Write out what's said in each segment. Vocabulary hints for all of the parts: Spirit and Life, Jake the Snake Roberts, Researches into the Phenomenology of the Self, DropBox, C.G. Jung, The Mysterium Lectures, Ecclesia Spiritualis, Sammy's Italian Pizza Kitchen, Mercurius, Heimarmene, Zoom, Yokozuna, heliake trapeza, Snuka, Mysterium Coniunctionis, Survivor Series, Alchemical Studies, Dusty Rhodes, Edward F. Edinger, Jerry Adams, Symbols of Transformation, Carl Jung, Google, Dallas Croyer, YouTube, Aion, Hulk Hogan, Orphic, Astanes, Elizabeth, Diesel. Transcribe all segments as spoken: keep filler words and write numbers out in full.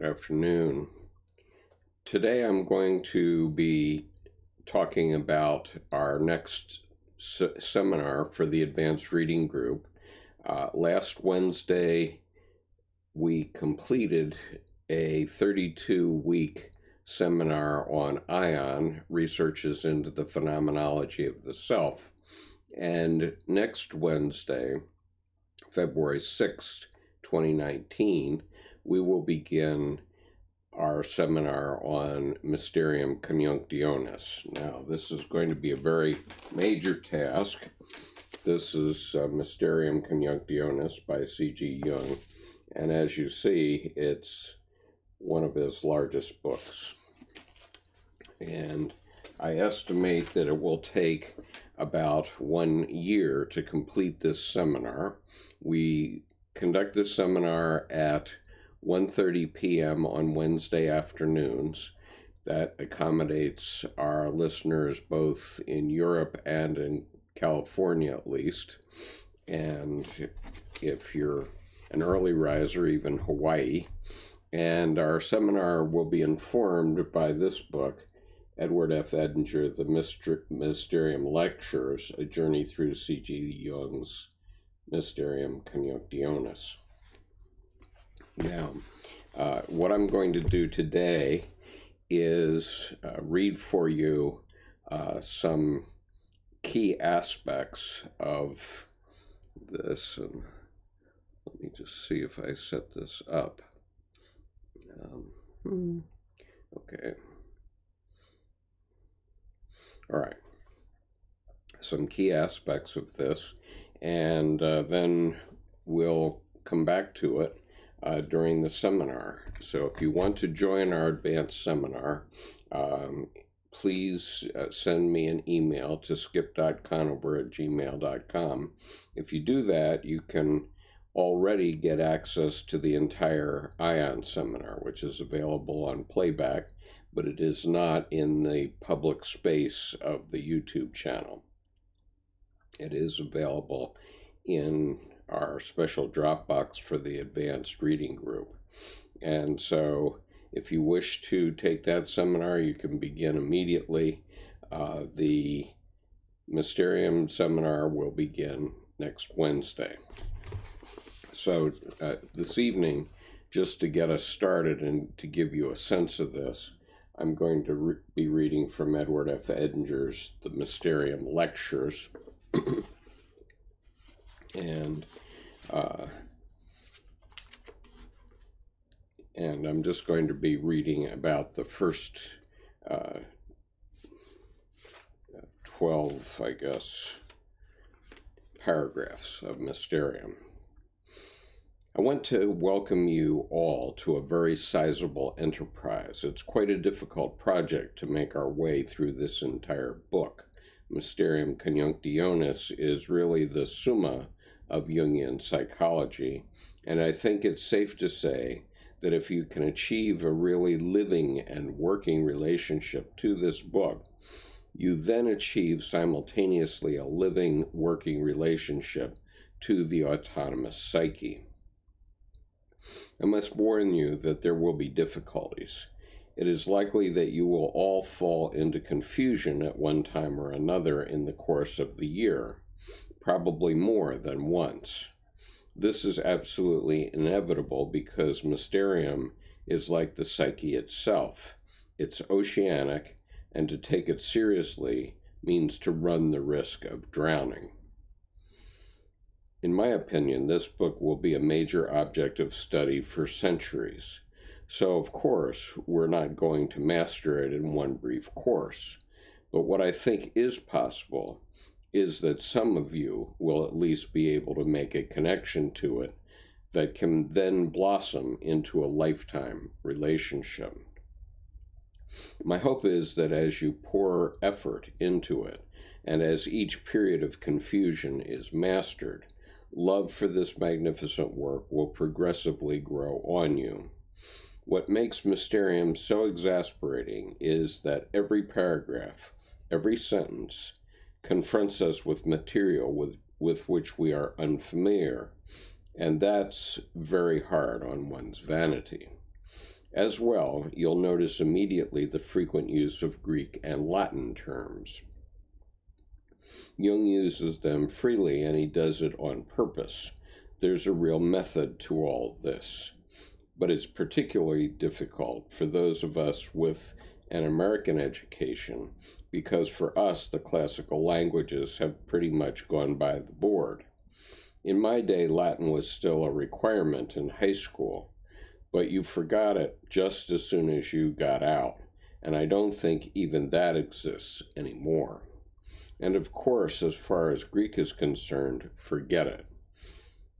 Afternoon. Today I'm going to be talking about our next se seminar for the advanced reading group. Uh, last Wednesday we completed a thirty-two week seminar on Aion, Researches into the Phenomenology of the Self, and next Wednesday, February sixth, twenty nineteen, we will begin our seminar on Mysterium Coniunctionis. Now, this is going to be a very major task. This is uh, Mysterium Coniunctionis by C G Jung, and as you see, it's one of his largest books. And I estimate that it will take about one year to complete this seminar. We conduct this seminar at one thirty p m on Wednesday afternoons. That accommodates our listeners both in Europe and in California, at least. And if you're an early riser, even Hawaii. And our seminar will be informed by this book, Edward F. Edinger, The Mysterium Lectures, A Journey Through C G. Jung's Mysterium Coniunctionis. Now, uh, what I'm going to do today is uh, read for you uh, some key aspects of this. And let me just see if I set this up. Um, okay. All right. Some key aspects of this, and uh, then we'll come back to it uh, during the seminar. So if you want to join our advanced seminar, um, please uh, send me an email to skip dot conover at gmail dot com. If you do that, you can already get access to the entire Aion seminar, which is available on playback, but it is not in the public space of the YouTube channel. It is available in our special Dropbox for the advanced reading group. And so if you wish to take that seminar, you can begin immediately. Uh, the Mysterium seminar will begin next Wednesday. So uh, this evening, just to get us started and to give you a sense of this, I'm going to re be reading from Edward F. Edinger's The Mysterium Lectures. and uh, and I'm just going to be reading about the first uh, twelve, I guess, paragraphs of Mysterium. I want to welcome you all to a very sizable enterprise. It's quite a difficult project to make our way through this entire book. Mysterium Coniunctionis is really the summa of Jungian psychology, and I think it's safe to say that if you can achieve a really living and working relationship to this book, you then achieve simultaneously a living, working relationship to the autonomous psyche. I must warn you that there will be difficulties. It is likely that you will all fall into confusion at one time or another in the course of the year, probably more than once. This is absolutely inevitable because Mysterium is like the psyche itself. It's oceanic, and to take it seriously means to run the risk of drowning. In my opinion, this book will be a major object of study for centuries. So, of course, we're not going to master it in one brief course. But what I think is possible is that some of you will at least be able to make a connection to it that can then blossom into a lifetime relationship. My hope is that as you pour effort into it, and as each period of confusion is mastered, love for this magnificent work will progressively grow on you. What makes Mysterium so exasperating is that every paragraph, every sentence, confronts us with material with, with which we are unfamiliar, and that's very hard on one's vanity. As well, you'll notice immediately the frequent use of Greek and Latin terms. Jung uses them freely, and he does it on purpose. There's a real method to all this, but it's particularly difficult for those of us with an American education, because for us the classical languages have pretty much gone by the board. In my day, Latin was still a requirement in high school, but you forgot it just as soon as you got out, and I don't think even that exists anymore. And of course, as far as Greek is concerned, forget it.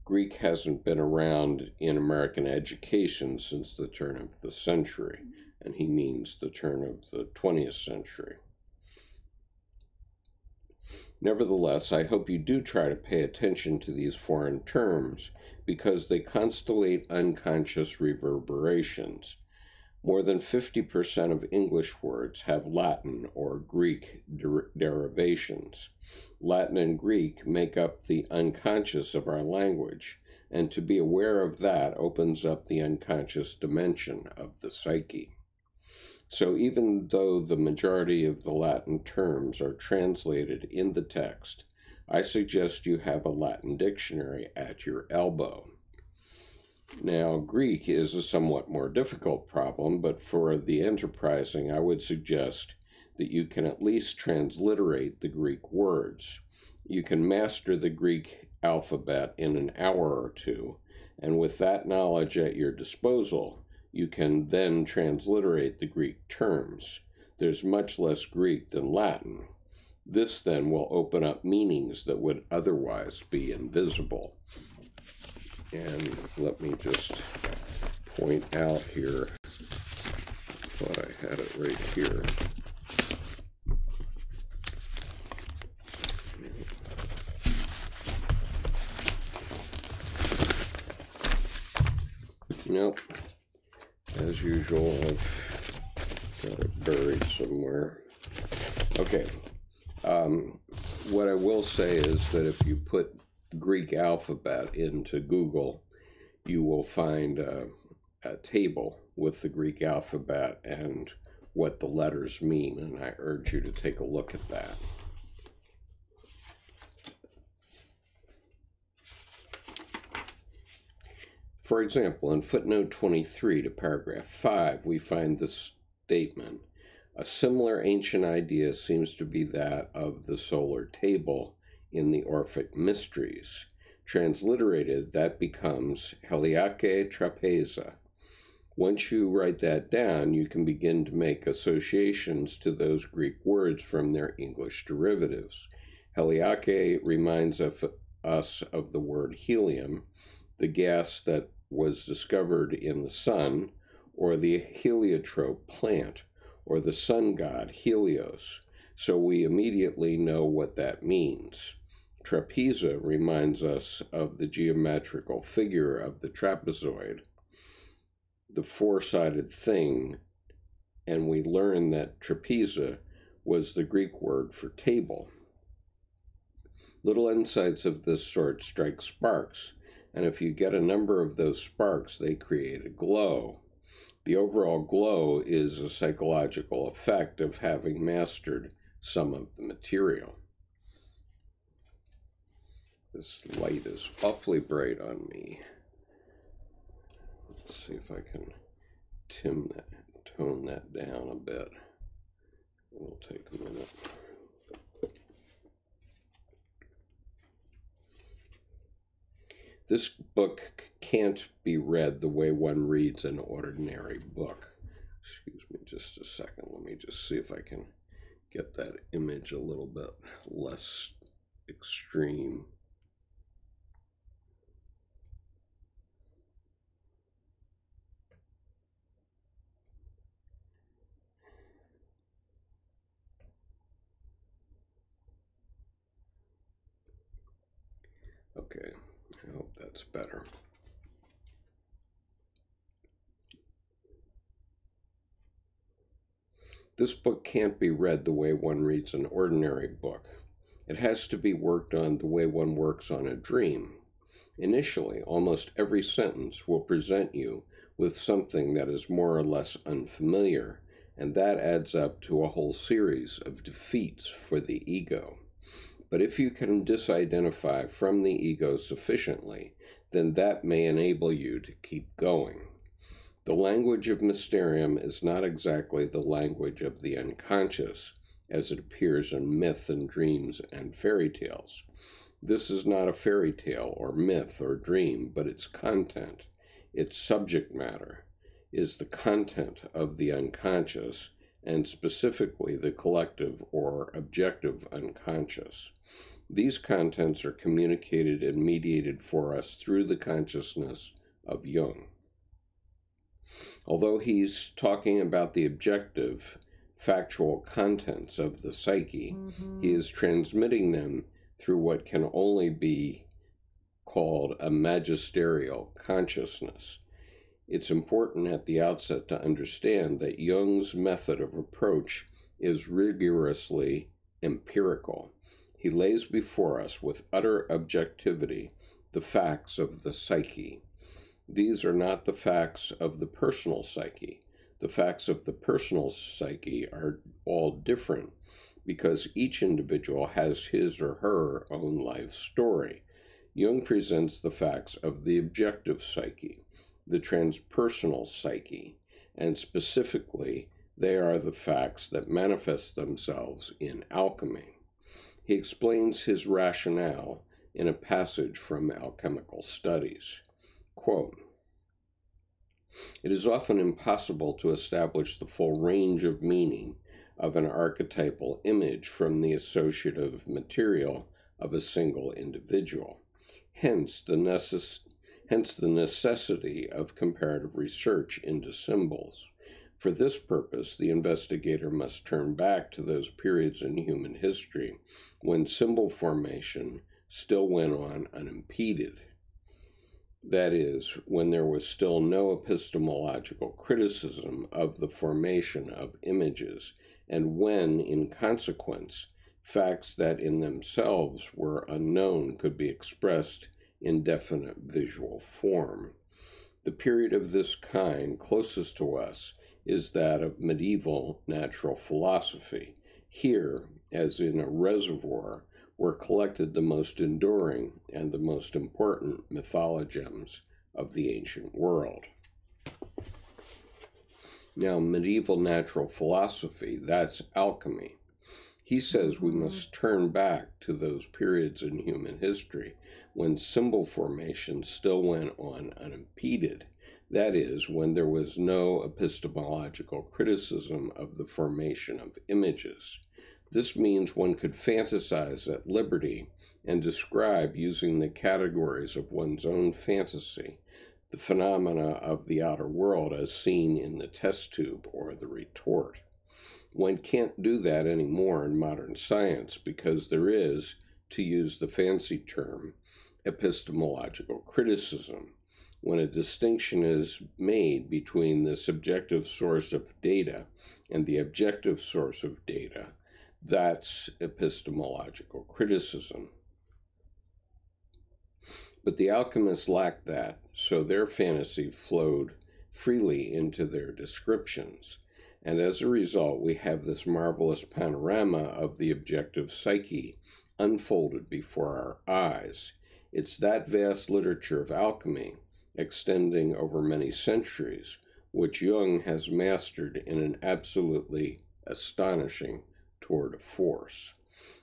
Greek hasn't been around in American education since the turn of the century, and he means the turn of the twentieth century. Nevertheless, I hope you do try to pay attention to these foreign terms, because they constellate unconscious reverberations. More than fifty percent of English words have Latin or Greek der derivations. Latin and Greek make up the unconscious of our language, and to be aware of that opens up the unconscious dimension of the psyche. So even though the majority of the Latin terms are translated in the text, I suggest you have a Latin dictionary at your elbow. Now, Greek is a somewhat more difficult problem, but for the enterprising, I would suggest that you can at least transliterate the Greek words. You can master the Greek alphabet in an hour or two, and with that knowledge at your disposal, you can then transliterate the Greek terms. There's much less Greek than Latin. This then will open up meanings that would otherwise be invisible. And let me just point out here, thought I had it right here. Nope, as usual, I've got it buried somewhere. Okay, um, what I will say is that if you put Greek alphabet into Google, you will find a, a table with the Greek alphabet and what the letters mean, and I urge you to take a look at that. For example, in footnote twenty-three to paragraph five, we find this statement: a similar ancient idea seems to be that of the solar table in the Orphic Mysteries. Transliterated, that becomes heliake trapeza. Once you write that down, you can begin to make associations to those Greek words from their English derivatives. Heliake reminds of us of the word helium, the gas that was discovered in the sun, or the heliotrope plant, or the sun god Helios. So we immediately know what that means. Trapeza reminds us of the geometrical figure of the trapezoid, the four-sided thing, and we learn that trapeza was the Greek word for table. Little insights of this sort strike sparks, and if you get a number of those sparks, they create a glow. The overall glow is a psychological effect of having mastered some of the material. This light is awfully bright on me. Let's see if I can tone that, tone that down a bit. It'll take a minute. This book can't be read the way one reads an ordinary book. Excuse me just a second. Let me just see if I can get that image a little bit less extreme. Okay, I hope that's better. This book can't be read the way one reads an ordinary book. It has to be worked on the way one works on a dream. Initially, almost every sentence will present you with something that is more or less unfamiliar, and that adds up to a whole series of defeats for the ego. But if you can disidentify from the ego sufficiently, then that may enable you to keep going. The language of Mysterium is not exactly the language of the unconscious, as it appears in myth and dreams and fairy tales. This is not a fairy tale or myth or dream, but its content, its subject matter, is the content of the unconscious, and specifically the collective or objective unconscious. These contents are communicated and mediated for us through the consciousness of Jung. Although he's talking about the objective, factual contents of the psyche, mm-hmm. he is transmitting them through what can only be called a magisterial consciousness. It's important at the outset to understand that Jung's method of approach is rigorously empirical. He lays before us with utter objectivity the facts of the psyche. These are not the facts of the personal psyche. The facts of the personal psyche are all different because each individual has his or her own life story. Jung presents the facts of the objective psyche, the transpersonal psyche, and specifically, they are the facts that manifest themselves in alchemy. He explains his rationale in a passage from Alchemical Studies. Quote, "It is often impossible to establish the full range of meaning of an archetypal image from the associative material of a single individual. Hence the necessity Hence the necessity of comparative research into symbols. For this purpose, the investigator must turn back to those periods in human history when symbol formation still went on unimpeded. That is, when there was still no epistemological criticism of the formation of images, and when, in consequence, facts that in themselves were unknown could be expressed indefinite visual form. The period of this kind closest to us is that of medieval natural philosophy. Here, as in a reservoir, were collected the most enduring and the most important mythologems of the ancient world." Now, medieval natural philosophy, that's alchemy. He says we must turn back to those periods in human history when symbol formation still went on unimpeded, that is, when there was no epistemological criticism of the formation of images. This means one could fantasize at liberty and describe, using the categories of one's own fantasy, the phenomena of the outer world as seen in the test tube or the retort. One can't do that anymore in modern science because there is, to use the fancy term, epistemological criticism, when a distinction is made between the subjective source of data and the objective source of data. That's epistemological criticism. But the alchemists lacked that, so their fantasy flowed freely into their descriptions. And as a result, we have this marvelous panorama of the objective psyche unfolded before our eyes. It's that vast literature of alchemy, extending over many centuries, which Jung has mastered in an absolutely astonishing tour de force.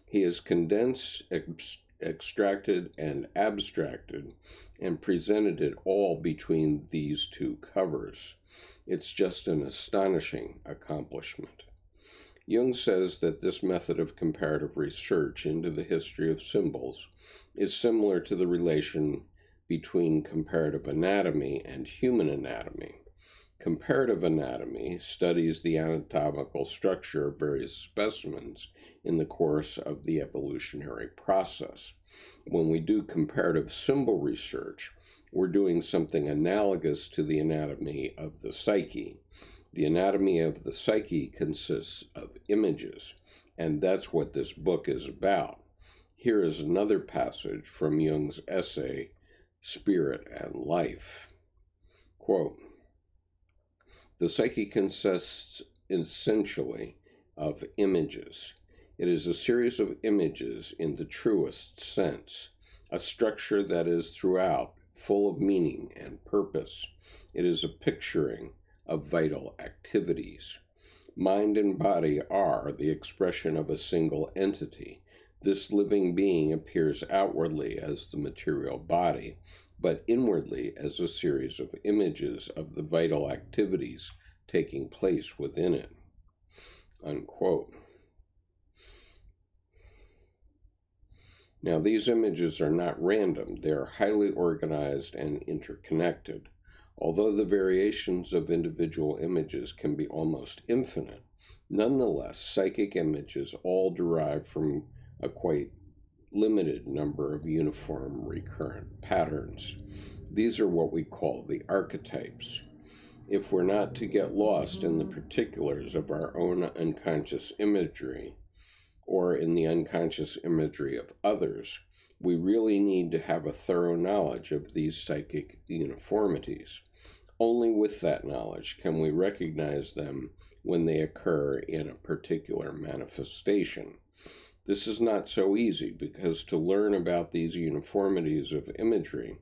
He has condensed, ex extracted, and abstracted, and presented it all between these two covers. It's just an astonishing accomplishment. Jung says that this method of comparative research into the history of symbols is similar to the relation between comparative anatomy and human anatomy. Comparative anatomy studies the anatomical structure of various specimens in the course of the evolutionary process. When we do comparative symbol research, we're doing something analogous to the anatomy of the psyche. The anatomy of the psyche consists of images, and that's what this book is about. Here is another passage from Jung's essay, Spirit and Life. Quote, The psyche consists essentially of images. It is a series of images in the truest sense, a structure that is throughout full of meaning and purpose. It is a picturing of vital activities. Mind and body are the expression of a single entity. This living being appears outwardly as the material body, but inwardly as a series of images of the vital activities taking place within it." Unquote. Now, these images are not random. They are highly organized and interconnected. Although the variations of individual images can be almost infinite, nonetheless, psychic images all derive from a quite limited number of uniform recurrent patterns. These are what we call the archetypes. If we're not to get lost in the particulars of our own unconscious imagery, or in the unconscious imagery of others, we really need to have a thorough knowledge of these psychic uniformities. Only with that knowledge can we recognize them when they occur in a particular manifestation. This is not so easy, because to learn about these uniformities of imagery,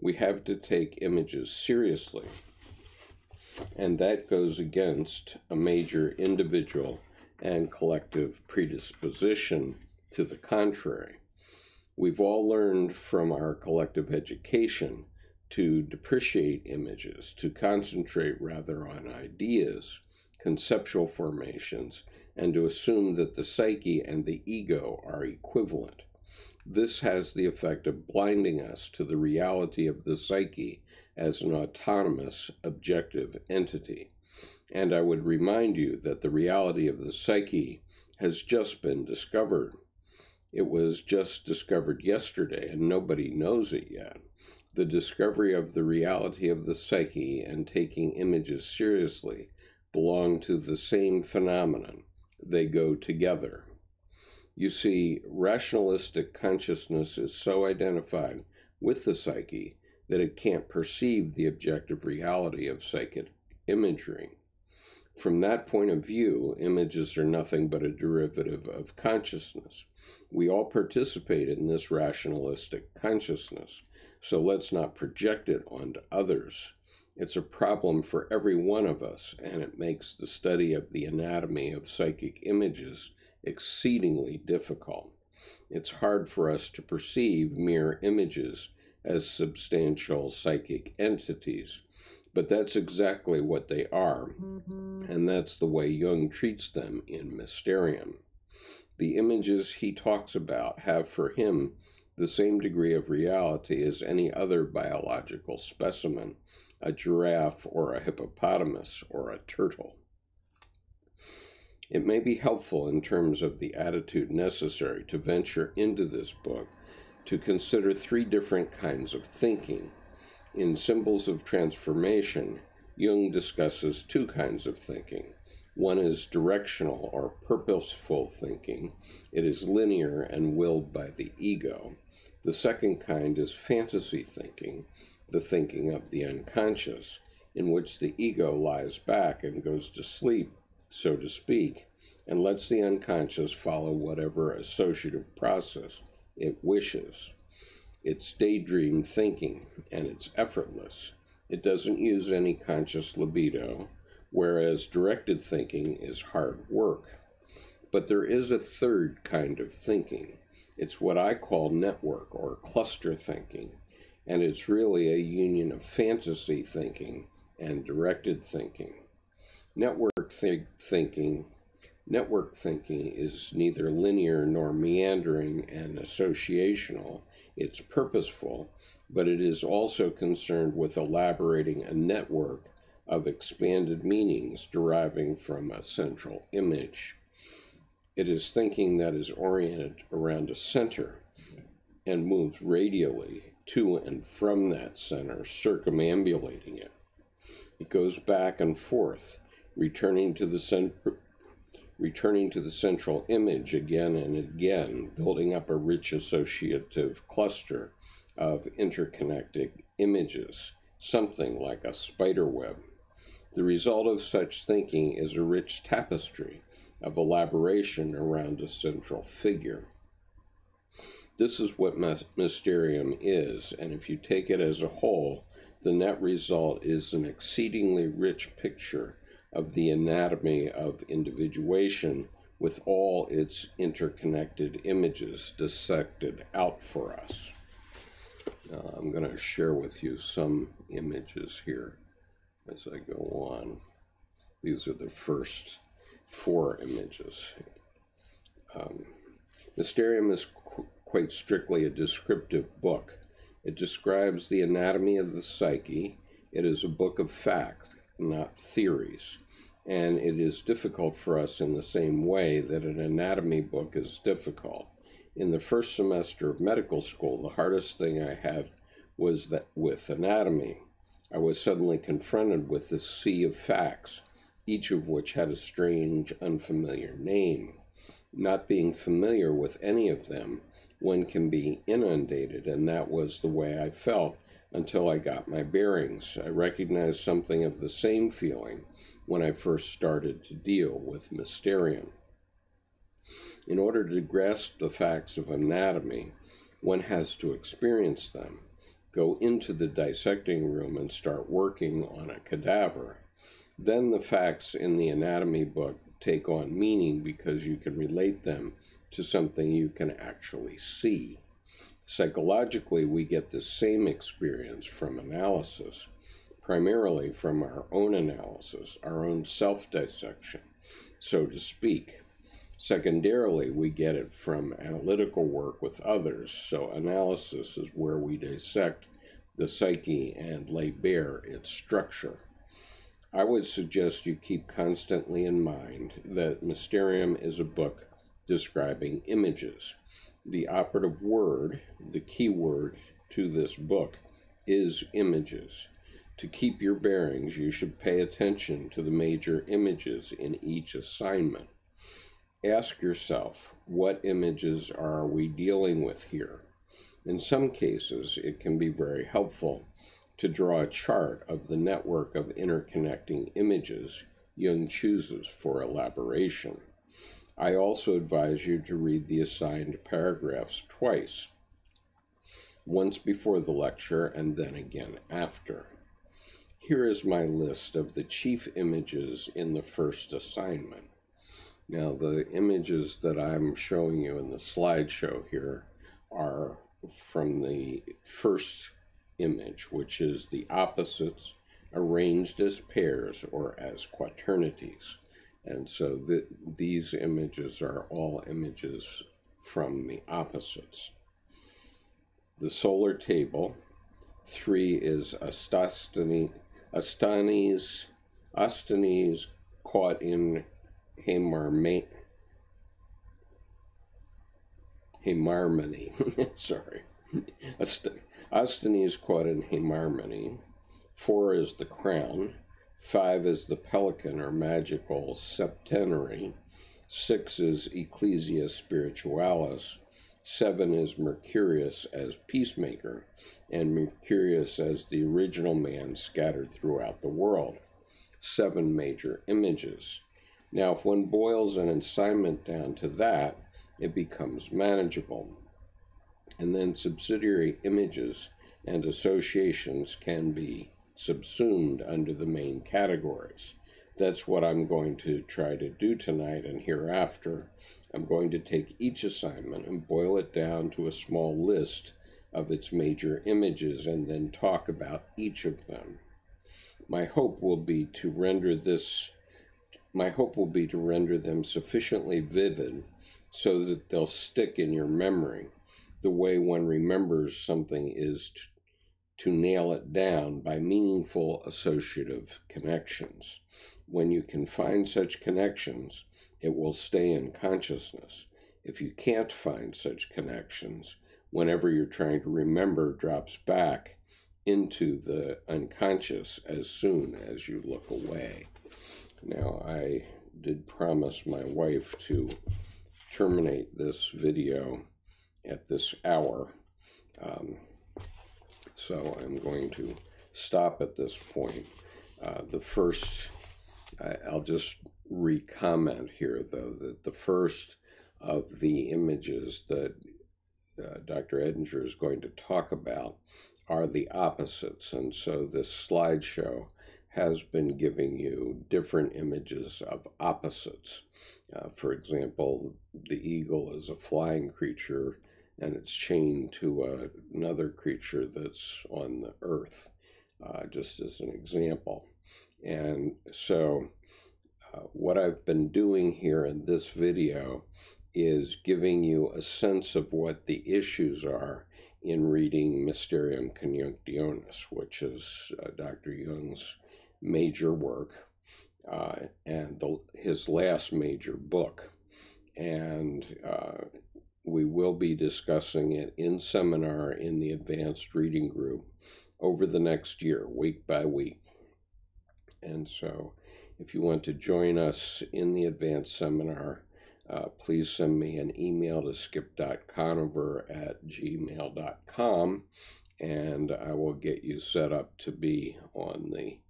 we have to take images seriously, and that goes against a major individual and collective predisposition to the contrary. We've all learned from our collective education to depreciate images, to concentrate rather on ideas, conceptual formations, and to assume that the psyche and the ego are equivalent. This has the effect of blinding us to the reality of the psyche as an autonomous, objective entity. And I would remind you that the reality of the psyche has just been discovered. It was just discovered yesterday, and nobody knows it yet. The discovery of the reality of the psyche and taking images seriously belong to the same phenomenon. They go together. You see, rationalistic consciousness is so identified with the psyche that it can't perceive the objective reality of psychic imagery. From that point of view, images are nothing but a derivative of consciousness. We all participate in this rationalistic consciousness, so let's not project it onto others. It's a problem for every one of us, and it makes the study of the anatomy of psychic images exceedingly difficult. It's hard for us to perceive mere images as substantial psychic entities. But that's exactly what they are, mm-hmm. and that's the way Jung treats them in Mysterium. The images he talks about have for him the same degree of reality as any other biological specimen, a giraffe or a hippopotamus or a turtle. It may be helpful in terms of the attitude necessary to venture into this book to consider three different kinds of thinking. In Symbols of Transformation, Jung discusses two kinds of thinking. One is directional or purposeful thinking. It is linear and willed by the ego. The second kind is fantasy thinking, the thinking of the unconscious, in which the ego lies back and goes to sleep, so to speak, and lets the unconscious follow whatever associative process it wishes. It's daydream thinking, and it's effortless. It doesn't use any conscious libido, whereas directed thinking is hard work. But there is a third kind of thinking. It's what I call network or cluster thinking, and it's really a union of fantasy thinking and directed thinking. Network th- thinking Network thinking is neither linear nor meandering and associational. It's purposeful, but it is also concerned with elaborating a network of expanded meanings deriving from a central image. It is thinking that is oriented around a center and moves radially to and from that center, circumambulating it. It goes back and forth, returning to the center. Returning to the central image again and again, building up a rich associative cluster of interconnected images, something like a spider web. The result of such thinking is a rich tapestry of elaboration around a central figure. This is what Mysterium is, and if you take it as a whole, the net result is an exceedingly rich picture of the anatomy of individuation with all its interconnected images dissected out for us. Uh, I'm going to share with you some images here as I go on. These are the first four images. Um, Mysterium is quite strictly a descriptive book. It describes the anatomy of the psyche. It is a book of fact, not theories. And it is difficult for us in the same way that an anatomy book is difficult. In the first semester of medical school, the hardest thing I had was that with anatomy. I was suddenly confronted with a sea of facts, each of which had a strange, unfamiliar name. Not being familiar with any of them, one can be inundated, and that was the way I felt until I got my bearings. I recognized something of the same feeling when I first started to deal with Mysterium. In order to grasp the facts of anatomy, one has to experience them, go into the dissecting room and start working on a cadaver. Then the facts in the anatomy book take on meaning because you can relate them to something you can actually see. Psychologically, we get the same experience from analysis, primarily from our own analysis, our own self-dissection, so to speak. Secondarily, we get it from analytical work with others, so analysis is where we dissect the psyche and lay bare its structure. I would suggest you keep constantly in mind that Mysterium is a book describing images. The operative word, the key word to this book, is images. To keep your bearings, you should pay attention to the major images in each assignment. Ask yourself, what images are we dealing with here? In some cases, it can be very helpful to draw a chart of the network of interconnecting images Jung chooses for elaboration. I also advise you to read the assigned paragraphs twice, once before the lecture and then again after. Here is my list of the chief images in the first assignment. Now, the images that I'm showing you in the slideshow here are from the first image, which is the opposites arranged as pairs or as quaternities. And so the, these images are all images from the opposites. The solar table, three is Astanes, Astanes, Astanes caught in Heimarmene, sorry, Astanes caught in Heimarmene. Four is the crown. Five is the pelican or magical septenary. Six is Ecclesia Spiritualis. Seven is Mercurius as peacemaker, and Mercurius as the original man scattered throughout the world. Seven major images. Now, if one boils an assignment down to that, it becomes manageable. And then subsidiary images and associations can be subsumed under the main categories. That's what I'm going to try to do tonight and hereafter. I'm going to take each assignment and boil it down to a small list of its major images and then talk about each of them. My hope will be to render this, my hope will be to render them sufficiently vivid so that they'll stick in your memory. The way one remembers something is to to nail it down by meaningful associative connections. When you can find such connections, it will stay in consciousness. If you can't find such connections, whenever you're trying to remember, drops back into the unconscious as soon as you look away. Now, I did promise my wife to terminate this video at this hour. Um, So I'm going to stop at this point. Uh, the first, I, I'll just re-comment here, though, that the first of the images that uh, Doctor Edinger is going to talk about are the opposites. And so this slideshow has been giving you different images of opposites. Uh, for example, the eagle is a flying creature and it's chained to a, another creature that's on the earth, uh, just as an example. And so uh, what I've been doing here in this video is giving you a sense of what the issues are in reading Mysterium Coniunctionis, which is uh, Doctor Jung's major work, uh, and the, his last major book. And uh, we will be discussing it in seminar in the advanced reading group over the next year, week by week. And so if you want to join us in the advanced seminar, Uh, please send me an email to skip dot conover at gmail dot com, and I will get you set up to be on the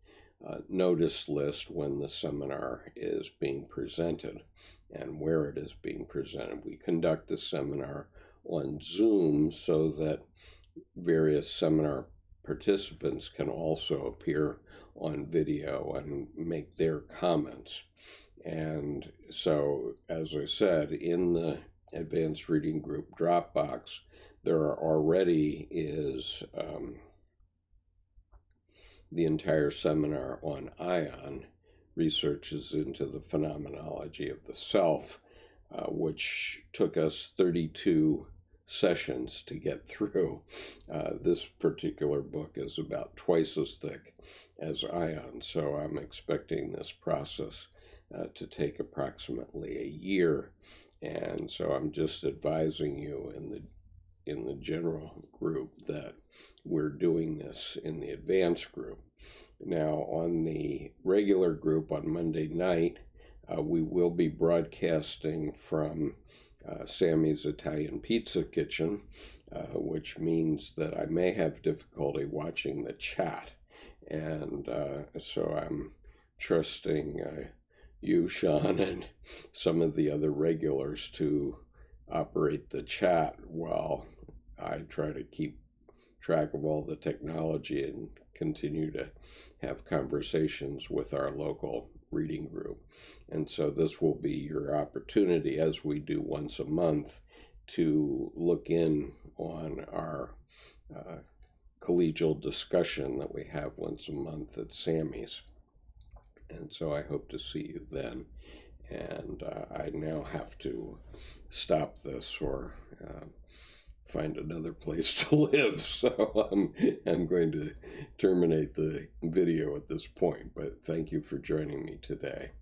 uh, notice list when the seminar is being presented and where it is being presented. We conduct the seminar on Zoom so that various seminar participants can also appear on video and make their comments. And so, as I said, in the advanced reading group Dropbox, there already is um, the entire seminar on Aion, Researches into the Phenomenology of the Self, uh, which took us thirty-two sessions to get through. Uh, this particular book is about twice as thick as Aion, so I'm expecting this process Uh, to take approximately a year, and so I'm just advising you in the in the general group that we're doing this in the advanced group. Now, on the regular group on Monday night, uh, we will be broadcasting from uh, Sammy's Italian Pizza Kitchen, uh, which means that I may have difficulty watching the chat, and uh, so I'm trusting Uh, you, Sean, and some of the other regulars to operate the chat while I try to keep track of all the technology and continue to have conversations with our local reading group. And so this will be your opportunity, as we do once a month, to look in on our uh, collegial discussion that we have once a month at Sammy's. And so I hope to see you then. And uh, I now have to stop this or uh, find another place to live. So I'm, I'm going to terminate the video at this point. But thank you for joining me today.